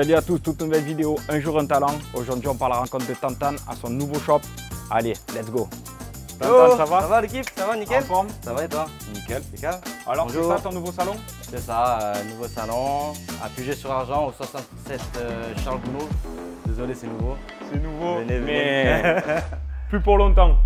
Salut à tous, toute nouvelle vidéo, un jour un talent. Aujourd'hui on part à la rencontre de Tantan à son nouveau shop. Allez, let's go. Tantan, ça va? Ça va l'équipe? Ça va nickel? En forme? Ça va et toi? Nickel. Alors c'est ça ton nouveau salon? C'est ça, nouveau salon à Puget-sur-Argens au 67 Charles Gounod. Désolé c'est nouveau. C'est nouveau, venez, mais plus pour longtemps.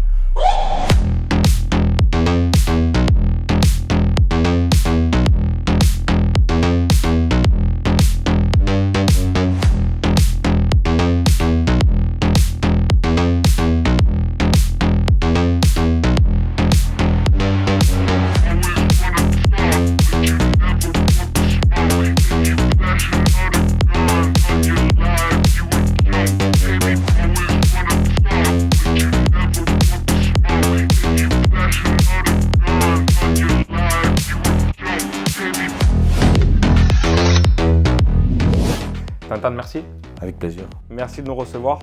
Merci. Avec plaisir. Merci de nous recevoir.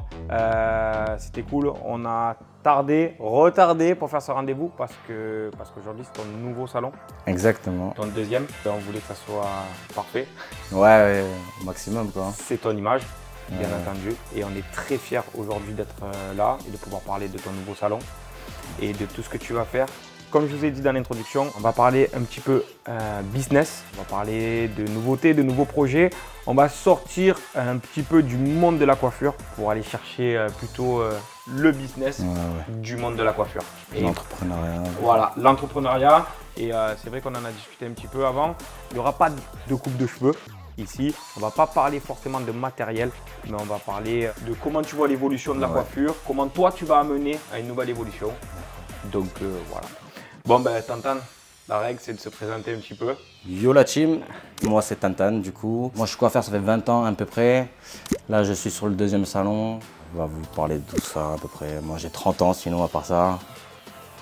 C'était cool. On a retardé pour faire ce rendez-vous parce qu'aujourd'hui c'est ton nouveau salon. Exactement. Ton deuxième. On voulait que ça soit parfait. Ouais, au maximum quoi. C'est ton image, bien entendu. Et on est très fiers aujourd'hui d'être là et de pouvoir parler de ton nouveau salon et de tout ce que tu vas faire. Comme je vous ai dit dans l'introduction, on va parler un petit peu business, on va parler de nouveautés, de nouveaux projets. On va sortir un petit peu du monde de la coiffure pour aller chercher plutôt le business du monde de la coiffure. L'entrepreneuriat. Voilà, l'entrepreneuriat. Et c'est vrai qu'on en a discuté un petit peu avant. Il n'y aura pas de coupe de cheveux ici. On ne va pas parler forcément de matériel, mais on va parler de comment tu vois l'évolution de la coiffure, comment toi tu vas amener à une nouvelle évolution. Donc voilà. Bon ben Tantan, la règle c'est de se présenter un petit peu. Yo la team, moi c'est Tantan du coup. Moi je suis coiffeur, ça fait 20 ans à peu près. Là je suis sur le deuxième salon. On va vous parler de tout ça à peu près. Moi j'ai 30 ans sinon à part ça.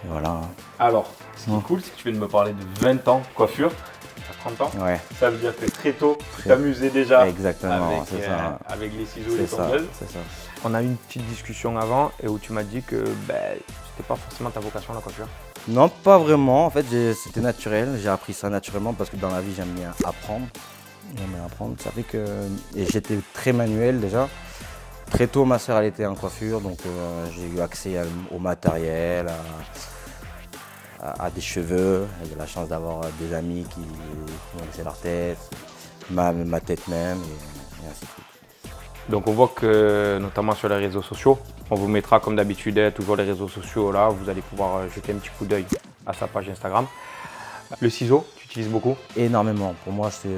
Et voilà. Alors, ce qui est cool c'est que tu viens de me parler de 20 ans coiffure. À 30 ans. Ouais. Ça veut dire que très tôt, tu t'amusais déjà. Exactement, c'est ça. Avec les ciseaux et les tondeuses. C'est ça. On a eu une petite discussion avant et où tu m'as dit que c'était pas forcément ta vocation la coiffure. Non, pas vraiment. En fait, c'était naturel. J'ai appris ça naturellement parce que dans la vie, j'aime bien apprendre. Ça fait que j'étais très manuel déjà. Très tôt, ma soeur, elle était en coiffure, donc j'ai eu accès au matériel, à des cheveux. J'ai la chance d'avoir des amis qui ont laissé leur tête, ma tête même, et ainsi de suite. Donc on voit que, notamment sur les réseaux sociaux, on vous mettra comme d'habitude toujours les réseaux sociaux là, vous allez pouvoir jeter un petit coup d'œil à sa page Instagram. Le ciseau, tu utilises beaucoup? Énormément, pour moi c'est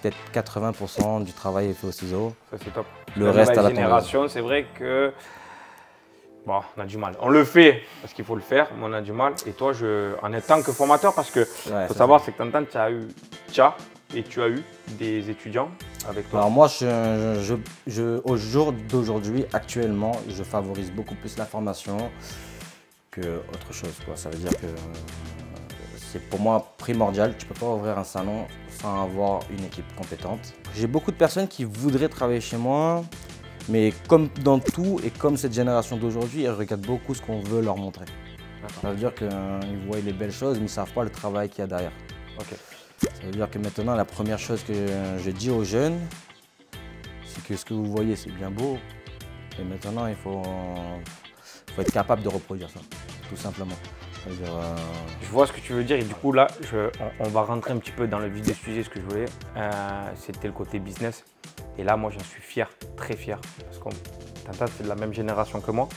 peut-être 80% du travail est fait au ciseau. Ça c'est top. Le reste à la génération, c'est vrai que bon, on a du mal. On le fait parce qu'il faut le faire, mais on a du mal. Et toi, en étant que formateur, parce que faut savoir, c'est que Tantan, tu as eu des étudiants avec toi? Alors moi, au jour d'aujourd'hui, actuellement, je favorise beaucoup plus la formation qu'autre chose. Ça veut dire que c'est pour moi primordial. Tu ne peux pas ouvrir un salon sans avoir une équipe compétente. J'ai beaucoup de personnes qui voudraient travailler chez moi, mais comme dans tout et comme cette génération d'aujourd'hui, elles regardent beaucoup ce qu'on veut leur montrer. Ça veut dire qu'ils voient les belles choses, mais ils ne savent pas le travail qu'il y a derrière. Okay. Ça veut dire que maintenant, la première chose que je dis aux jeunes, c'est que ce que vous voyez, c'est bien beau. Et maintenant, il faut être capable de reproduire ça, tout simplement. C'est-à-dire, je vois ce que tu veux dire et du coup, là, on va rentrer un petit peu dans le vif du sujet, ce que je voulais. C'était le côté business. Et là, moi, j'en suis fier, très fier. Parce que Tantan, c'est de la même génération que moi.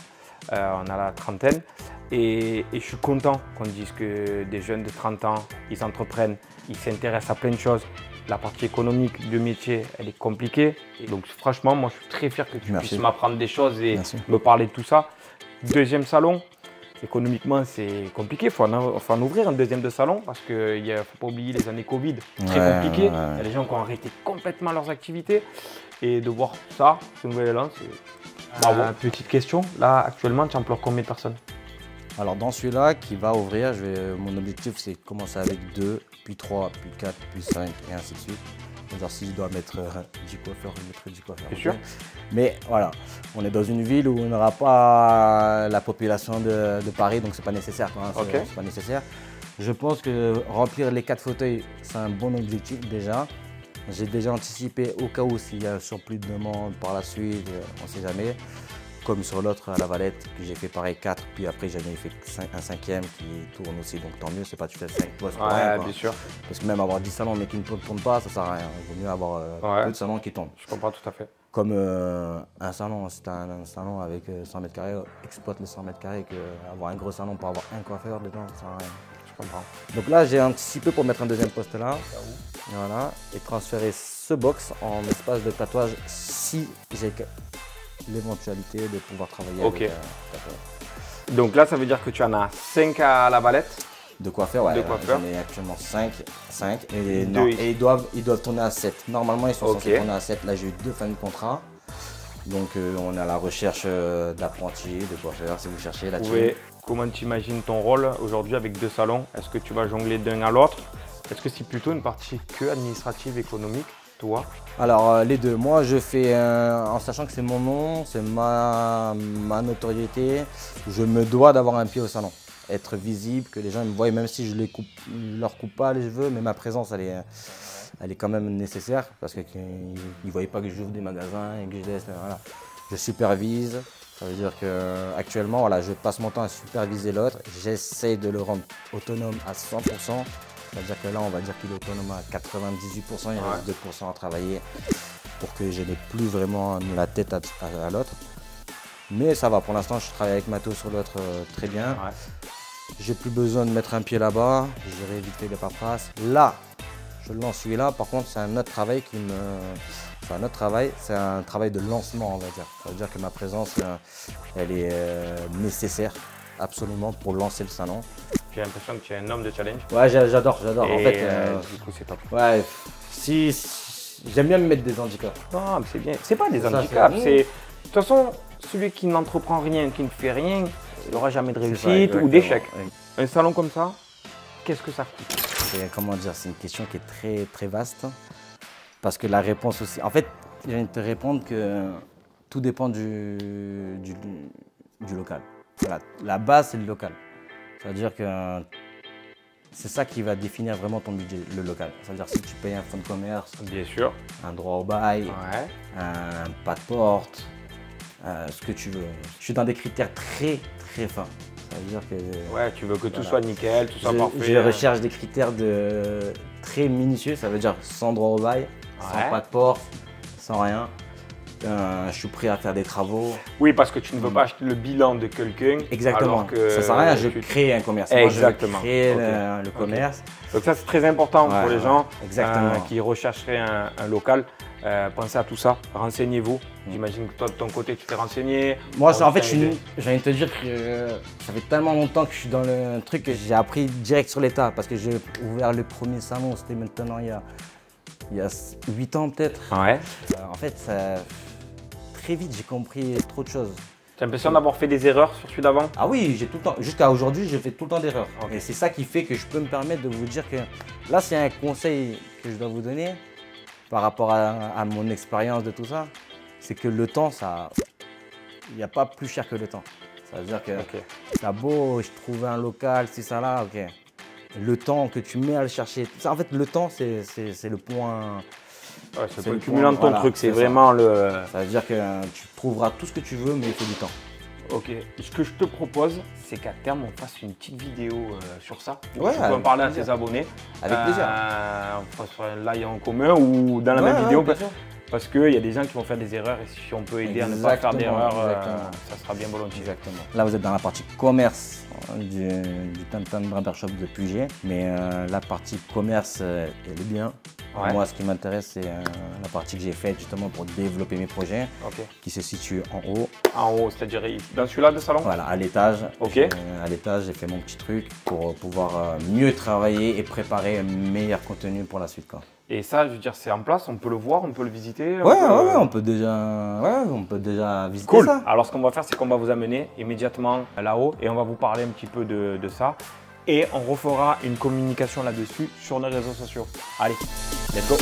On a la trentaine. Et je suis content qu'on dise que des jeunes de 30 ans, ils entreprennent, ils s'intéressent à plein de choses. La partie économique du métier, elle est compliquée. Et donc franchement, moi je suis très fier que tu puisses m'apprendre des choses et me parler de tout ça. Deuxième salon, économiquement c'est compliqué. Il faut en ouvrir un deuxième de salon parce qu'il ne faut pas oublier les années Covid, très compliquées. Il y a des gens qui ont arrêté complètement leurs activités. Et de voir ça, ce nouvel élan, c'est… Petite question, là actuellement tu emploies combien de personnes? Alors dans celui-là qui va ouvrir, mon objectif c'est de commencer avec 2, puis 3, puis 4, puis 5 et ainsi de suite. Alors si je dois mettre du coiffeur, je mettrai du coiffeur. Bien sûr. Mais voilà, on est dans une ville où on n'aura pas la population de Paris, donc c'est pas nécessaire. C'est pas nécessaire. Je pense que remplir les 4 fauteuils, c'est un bon objectif déjà. J'ai déjà anticipé au cas où s'il y a un surplus de demande par la suite, on ne sait jamais. Comme sur l'autre à la Valette, que j'ai fait pareil 4, puis après j'en ai fait un cinquième qui tourne aussi, donc tant mieux, c'est pas tu fais 5 postes pour rien, quoi. Bien sûr. Parce que même avoir 10 salons mais qui ne tournent pas, ça sert à rien. Il vaut mieux avoir peu de salons qui tournent. Je comprends tout à fait. Comme un salon, c'est un salon avec 100 mètres carrés, exploite les 100 mètres carrés, qu'avoir un gros salon pour avoir un coiffeur dedans, ça sert à rien. Je comprends. Donc là, j'ai anticipé pour mettre un deuxième poste là, voilà, et transférer ce box en espace de tatouage si j'ai l'éventualité de pouvoir travailler avec un... Donc là, ça veut dire que tu en as 5 à la Valette? De coiffeurs, ouais. J'en ai actuellement 5 et, non, et ils doivent tourner à 7. Normalement, ils sont censés tourner à 7. Là, j'ai eu 2 fins de contrat. Donc, on est à la recherche d'apprentis, de coiffeurs, si vous cherchez là-dessus. Oui. Comment tu imagines ton rôle aujourd'hui avec 2 salons? Est-ce que tu vas jongler d'un à l'autre? Est-ce que c'est plutôt une partie que administrative, économique? Toi. Alors les deux, moi je fais, en sachant que c'est mon nom, c'est ma notoriété, je me dois d'avoir un pied au salon, être visible, que les gens me voient, même si je ne leur coupe pas les cheveux, mais ma présence elle est quand même nécessaire, parce qu'ils ne voyaient pas que j'ouvre des magasins et que je laisse, voilà. Je supervise, ça veut dire que actuellement voilà, je passe mon temps à superviser l'autre, j'essaie de le rendre autonome à 100%. C'est-à-dire que là, on va dire qu'il est autonome à 98%, il reste 2% à travailler pour que je n'ai plus vraiment la tête à l'autre. Mais ça va, pour l'instant, je travaille avec Mato sur l'autre très bien. J'ai plus besoin de mettre un pied là-bas, j'ai évité les paperasses. Là, je lance celui-là, par contre, c'est un autre travail qui me... Enfin, notre travail, c'est un travail de lancement, on va dire. Ça veut dire que ma présence, elle est nécessaire absolument pour lancer le salon. J'ai l'impression que tu es un homme de challenge. Ouais, j'adore. En fait, du coup, c'est top. Ouais, si j'aime bien me mettre des handicaps. Non, mais c'est bien. C'est pas des handicaps. De toute façon, celui qui n'entreprend rien, qui ne fait rien, il n'aura jamais de réussite ou d'échec. Un salon comme ça, qu'est-ce que ça coûte? Comment dire, c'est une question qui est très, très vaste. Parce que la réponse aussi. En fait, je viens de te répondre que tout dépend du local. Voilà, la base, c'est le local. C'est-à-dire que c'est ça qui va définir vraiment ton budget, le local. C'est-à-dire si tu payes un fonds de commerce, bien sûr, un droit au bail, un pas de porte, ce que tu veux. Je suis dans des critères très très fins. C'est-à-dire que tu veux que tout soit nickel, tout soit parfait. Je recherche des critères de très minutieux. Ça veut dire sans droit au bail, sans pas de porte, sans rien. Je suis prêt à faire des travaux. Oui, parce que tu ne veux pas acheter le bilan de quelqu'un. Exactement. Alors que ça sert à rien, je crée un commerce. Exactement. Moi, je crée le commerce. Donc ça, c'est très important pour les gens qui rechercheraient un local. Pensez à tout ça, renseignez-vous. J'imagine que toi, de ton côté, tu t'es renseigné. Moi, en fait, je viens de te dire que ça fait tellement longtemps que je suis dans le truc que j'ai appris direct sur l'état. Parce que j'ai ouvert le premier salon, c'était maintenant il y a 8 ans peut-être. En fait, ça... Très vite, j'ai compris trop de choses. Tu as l'impression d'avoir fait des erreurs sur celui d'avant? Ah oui, j'ai tout le temps. Jusqu'à aujourd'hui, je fais tout le temps d'erreurs. Et c'est ça qui fait que je peux me permettre de vous dire que là, c'est un conseil que je dois vous donner par rapport à mon expérience de tout ça. C'est que le temps, ça, il n'y a pas plus cher que le temps. Ça veut dire que t'as beau trouver un local, si ça là, le temps que tu mets à le chercher. Ça, en fait, le temps, c'est le point. Ouais, c'est le cumulant de ton truc, c'est vraiment le… Ça veut dire que tu trouveras tout ce que tu veux, mais il faut du temps. Ok, ce que je te propose, c'est qu'à terme, on fasse une petite vidéo sur ça. Ouais, tu peux en parler à tes abonnés. Avec plaisir. On fasse un live en commun ou dans la même vidéo. Parce qu'il y a des gens qui vont faire des erreurs et si on peut aider à ne pas faire d'erreurs, ça sera bien volontiers. Exactement. Là, vous êtes dans la partie commerce du Tantan Bradburn Shop de Puget. Mais la partie commerce, elle est bien. Moi, ce qui m'intéresse, c'est la partie que j'ai faite justement pour développer mes projets qui se situe en haut. En haut, c'est-à-dire dans celui-là de salon? Voilà, à l'étage. À l'étage, j'ai fait mon petit truc pour pouvoir mieux travailler et préparer un meilleur contenu pour la suite. Et ça, je veux dire, c'est en place, on peut le voir, on peut le visiter. On peut déjà visiter ça. Alors, ce qu'on va faire, c'est qu'on va vous amener immédiatement là-haut et on va vous parler un petit peu de ça. Et on refera une communication là-dessus sur nos réseaux sociaux. Allez, let's go!